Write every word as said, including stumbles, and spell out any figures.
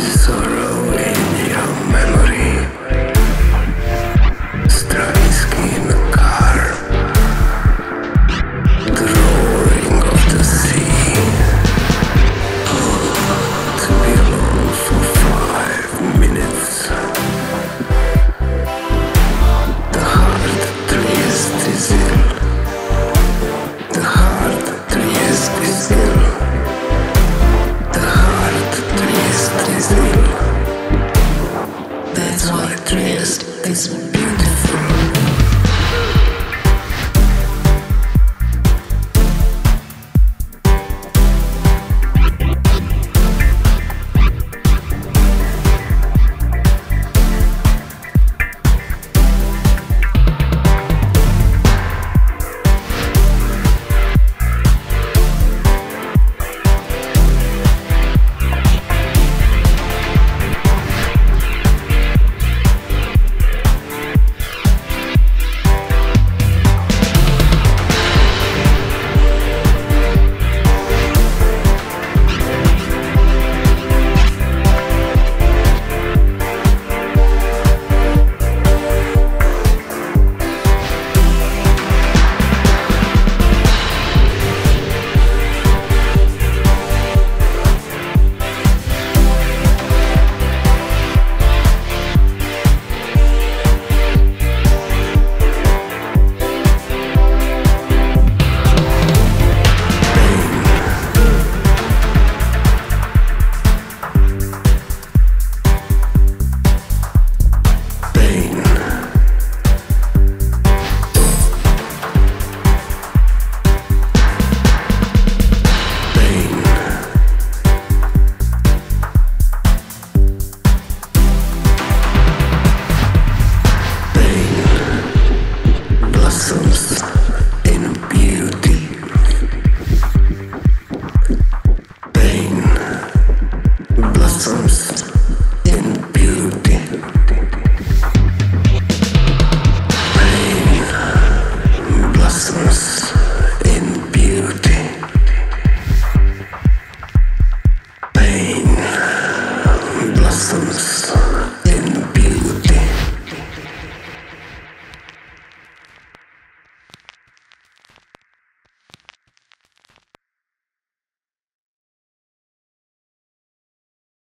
Sorrow.